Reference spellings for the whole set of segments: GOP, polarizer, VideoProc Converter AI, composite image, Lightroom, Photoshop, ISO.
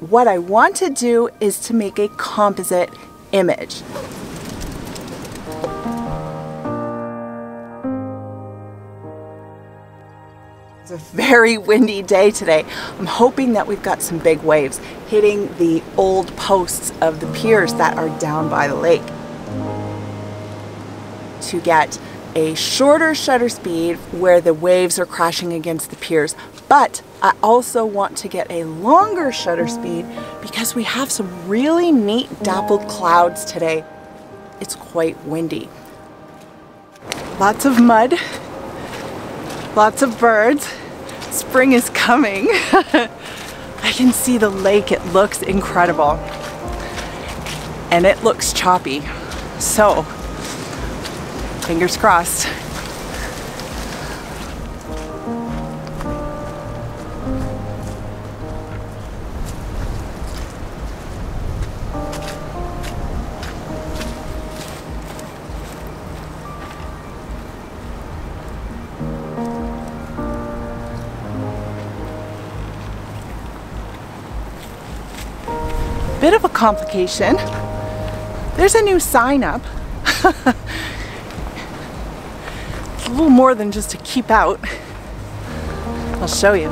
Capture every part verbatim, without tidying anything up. what I want to do is to make a composite image. It's a very windy day today. I'm hoping that we've got some big waves hitting the old posts of the piers that are down by the lake. To get a shorter shutter speed where the waves are crashing against the piers, but I also want to get a longer shutter speed because we have some really neat dappled clouds today. It's quite windy. Lots of mud, lots of birds. Spring is coming. I can see the lake. It looks incredible. And it looks choppy. So, fingers crossed. Bit of a complication. There's a new sign up. It's a little more than just to keep out. I'll show you.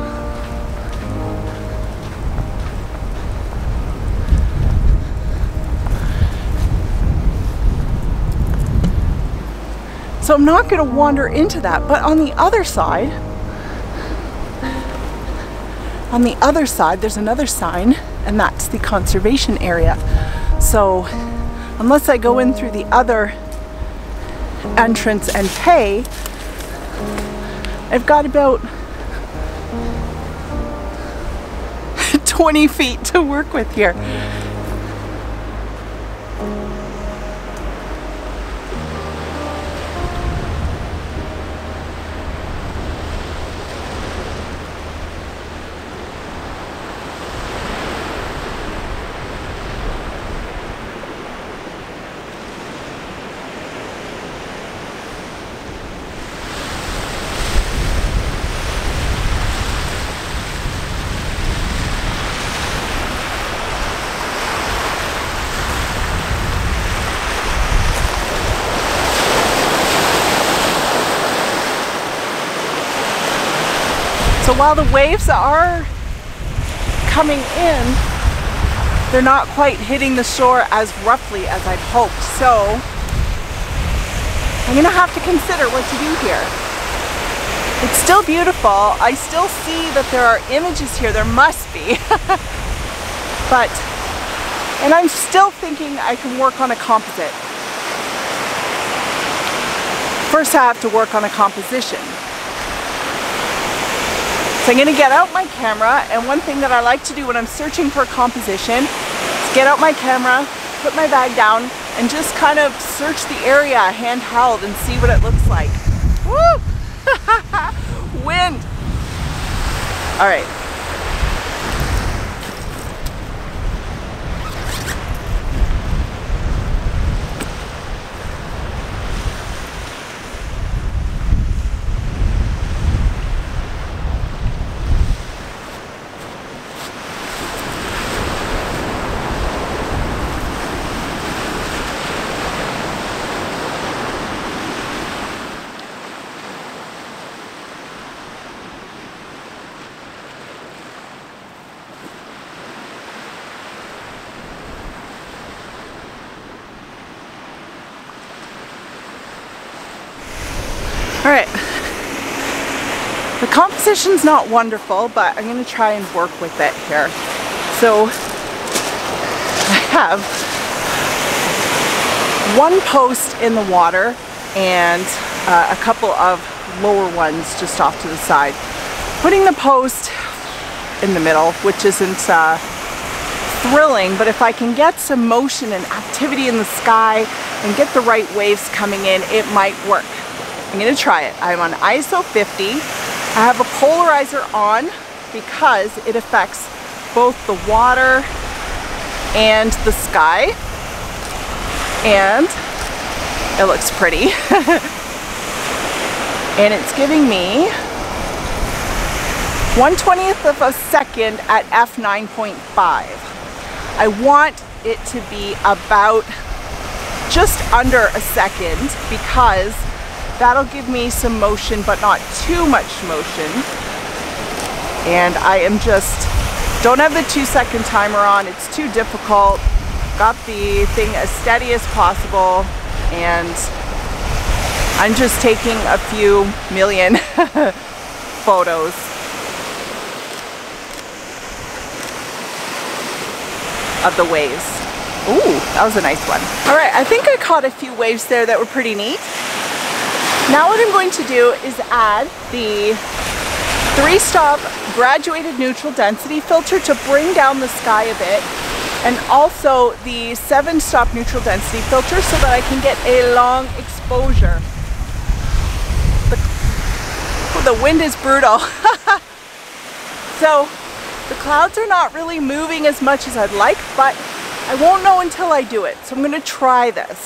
So I'm not going to wander into that, but on the other side, on the other side, there's another sign, and that's the conservation area. So unless I go in through the other entrance and pay, I've got about twenty feet to work with here. So while the waves are coming in, they're not quite hitting the shore as roughly as I'd hoped. So I'm gonna have to consider what to do here. It's still beautiful. I still see that there are images here. There must be. But, and I'm still thinking I can work on a composite. First I have to work on a composition. So I'm going to get out my camera, and one thing that I like to do when I'm searching for a composition is get out my camera, put my bag down, and just kind of search the area handheld and see what it looks like. Woo! Wind! All right. All right, the composition's not wonderful, but I'm gonna try and work with it here. So I have one post in the water and uh, a couple of lower ones just off to the side. Putting the post in the middle, which isn't uh, thrilling, but if I can get some motion and activity in the sky and get the right waves coming in, it might work. I'm gonna try it. I'm on I S O fifty. I have a polarizer on because it affects both the water and the sky. And it looks pretty. And it's giving me one twentieth of a second at f nine point five. I want it to be about just under a second because that'll give me some motion, but not too much motion. And I am just, don't have the two second timer on. It's too difficult. Got the thing as steady as possible. And I'm just taking a few million photos. Of the waves. Ooh, that was a nice one. All right, I think I caught a few waves there that were pretty neat. Now what I'm going to do is add the three-stop graduated neutral density filter to bring down the sky a bit, and also the seven-stop neutral density filter so that I can get a long exposure. The, oh, the wind is brutal. So the clouds are not really moving as much as I'd like, but I won't know until I do it. So I'm gonna try this.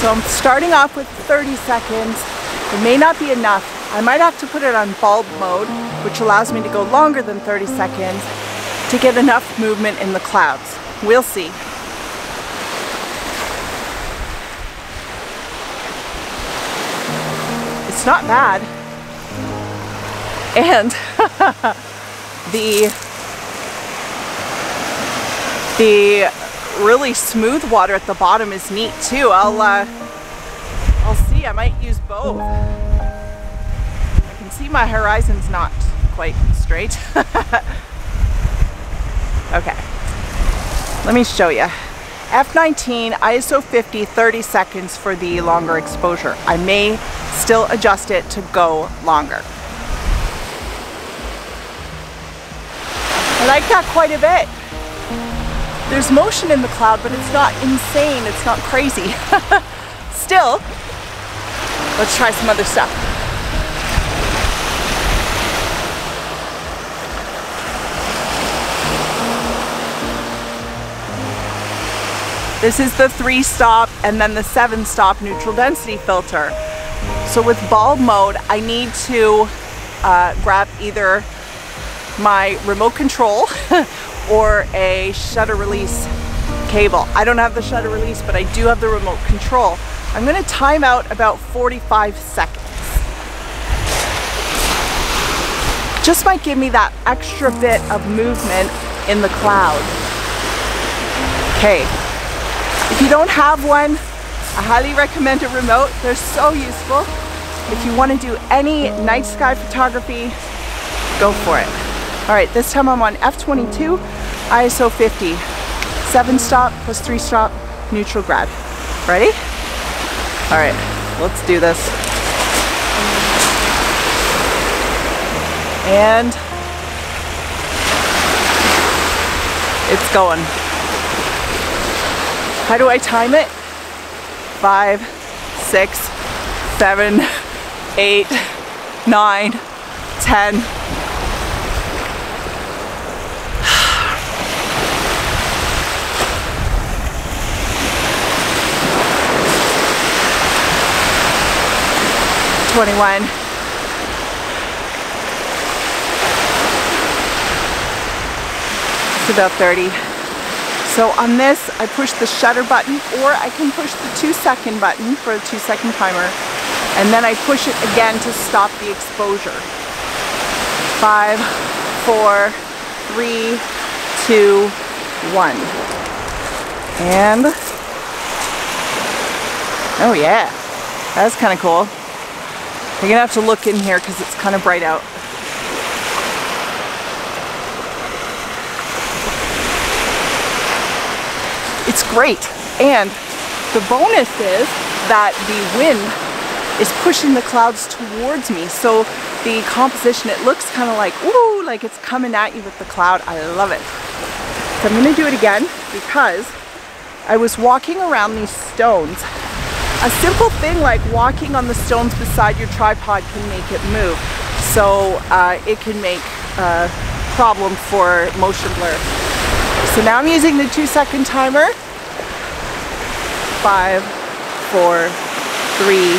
So I'm starting off with thirty seconds. It may not be enough. I might have to put it on bulb mode, which allows me to go longer than thirty seconds to get enough movement in the clouds. We'll see. It's not bad. And the, the really smooth water at the bottom is neat too. I'll, uh, I'll see, I might use both. I can see my horizon's not quite straight. Okay, let me show you. F nineteen, I S O fifty, thirty seconds for the longer exposure. I may still adjust it to go longer. I like that quite a bit. There's motion in the cloud, but it's not insane, it's not crazy. Still, let's try some other stuff. This is the three stop and then the seven stop neutral density filter. So with bulb mode, I need to uh, grab either my remote control or a shutter release cable. I don't have the shutter release, but I do have the remote control. I'm gonna time out about forty-five seconds. Just might give me that extra bit of movement in the cloud. Okay. If you don't have one, I highly recommend a remote. They're so useful. If you want to do any night sky photography, go for it. All right, this time I'm on F twenty-two, I S O fifty, seven stop plus three stop, neutral grad. Ready? All right, let's do this. And it's going. How do I time it? Five, six, seven, eight, nine, ten. twenty-one. It's about thirty. So on this, I push the shutter button, or I can push the two second button for a two second timer, and then I push it again to stop the exposure. Five, four, three, two, one. And, oh yeah, that's kind of cool. You're gonna have to look in here because it's kind of bright out. It's great, and the bonus is that the wind is pushing the clouds towards me, so the composition, it looks kind of like, ooh, like it's coming at you with the cloud. I love it. So I'm gonna do it again because I was walking around these stones. A simple thing like walking on the stones beside your tripod can make it move, so uh, it can make a problem for motion blur. So now I'm using the two second timer. Five, four, three,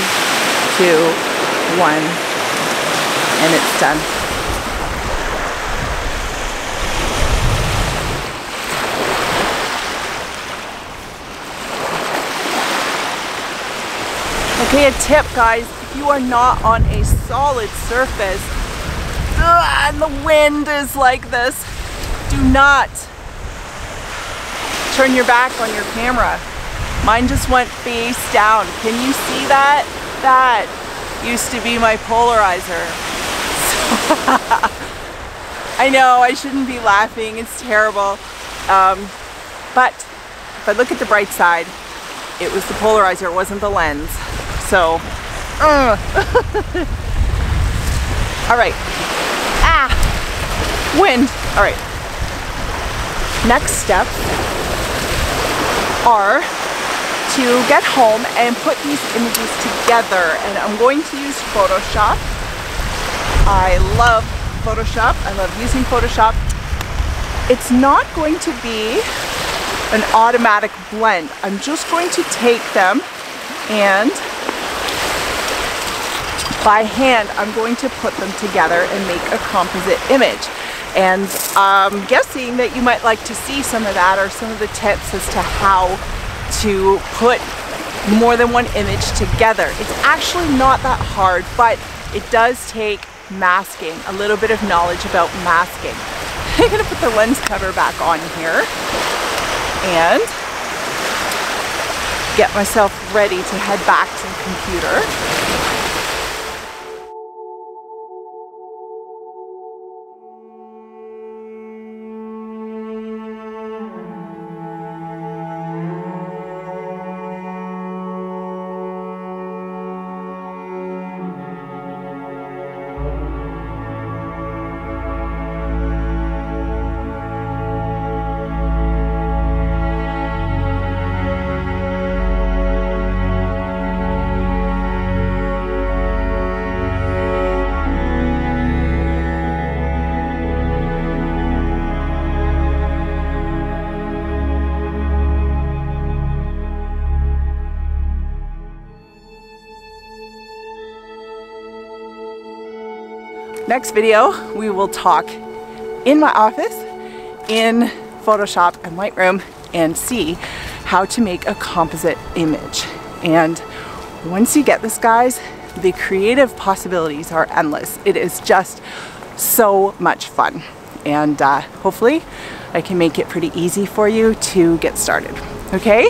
two, one, and it's done. Okay, a tip, guys, if you are not on a solid surface, ugh, and the wind is like this, do not turn your back on your camera. Mine just went face down. Can you see that? That used to be my polarizer. I know I shouldn't be laughing, it's terrible. Um, but if I look at the bright side, it was the polarizer, it wasn't the lens. So, uh. All right, ah, wind. All right, next step are to get home and put these images together, and I'm going to use Photoshop. I love Photoshop. I love using Photoshop. It's not going to be an automatic blend. I'm just going to take them and by hand I'm going to put them together and make a composite image. And I'm guessing that you might like to see some of that or some of the tips as to how to put more than one image together. It's actually not that hard, but it does take masking, a little bit of knowledge about masking. I'm gonna put the lens cover back on here and get myself ready to head back to the computer. Next video, we will talk in my office, in Photoshop and Lightroom, and see how to make a composite image. And once you get this, guys, the creative possibilities are endless. It is just so much fun. And uh, hopefully I can make it pretty easy for you to get started. Okay?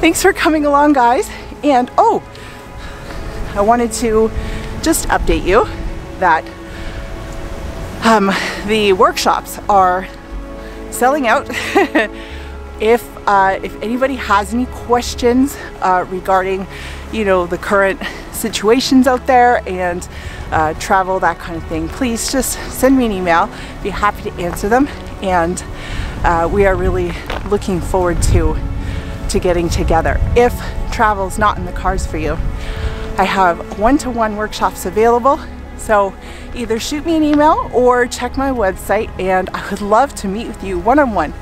Thanks for coming along, guys. And oh, I wanted to just update you that um, the workshops are selling out. if uh, if anybody has any questions uh, regarding, you know, the current situations out there and uh, travel, that kind of thing, please just send me an email. Be happy to answer them. And uh, we are really looking forward to to getting together. If travel's not in the cards for you, I have one-to-one workshops available. So either shoot me an email or check my website, and I would love to meet with you one-on-one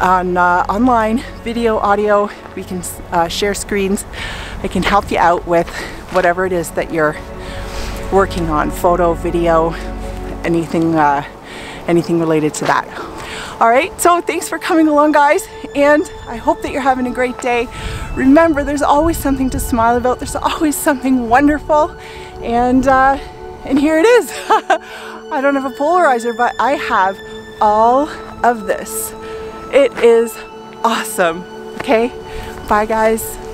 on uh, online, video, audio. We can uh, share screens. I can help you out with whatever it is that you're working on, photo, video, anything, uh, anything related to that. All right, so thanks for coming along, guys, and I hope that you're having a great day. Remember, there's always something to smile about. There's always something wonderful, and uh, And here it is. I don't have a polarizer, but I have all of this. It is awesome. Okay, bye guys.